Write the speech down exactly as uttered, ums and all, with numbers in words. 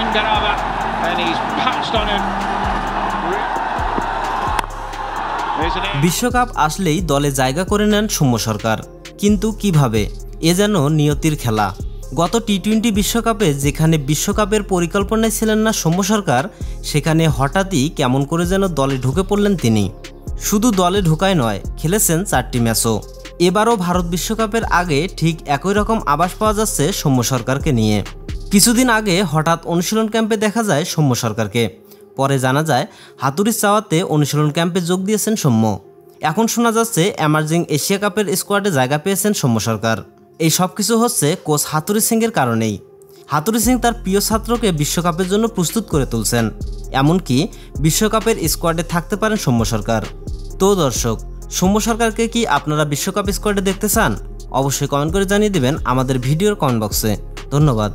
Mangaraba, and he's pounced on him. বিশ্বকাপ আসলেই দলে জায়গা করে নেন সৌম্য সরকার, কিন্তু কিভাবে? এ যেন নিয়তির খেলা। গত টি টোয়েন্টি বিশ্বকাপে যেখানে বিশ্বকাপের পরিকল্পনায় ছিলেন না সৌম্য সরকার, সেখানে হঠাৎই কেমন করে যেন দলে ঢুকে পড়লেন তিনি। শুধু দলে ঢোকায় নয়, খেলেছেন চারটি ম্যাচও। এবারও ভারত বিশ্বকাপের আগে ঠিক একই রকম আভাস পাওয়া যাচ্ছে সৌম্য সরকারকে নিয়ে। কিছুদিন আগে হঠাৎ অনুশীলন ক্যাম্পে দেখা যায় সৌম্য সরকারকে, পরে জানা যায় হাতুড়ির চাওয়াতে অনুশীলন ক্যাম্পে যোগ দিয়েছেন সৌম্য। এখন শোনা যাচ্ছে এমার্জিং এশিয়া কাপের স্কোয়াডে জায়গা পেয়েছেন সৌম্য সরকার। এই সব কিছু হচ্ছে কোচ হাতুড়ি সিংয়ের কারণেই। হাতুড়ি সিং তার প্রিয় ছাত্রকে বিশ্বকাপের জন্য প্রস্তুত করে তুলছেন, এমনকি বিশ্বকাপের স্কোয়াডে থাকতে পারেন সৌম্য সরকার। তো দর্শক, সৌম্য সরকারকে কি আপনারা বিশ্বকাপ স্কোয়াডে দেখতে চান? অবশ্যই কমেন্ট করে জানিয়ে দেবেন আমাদের ভিডিওর কমেন্ট বক্সে। ধন্যবাদ।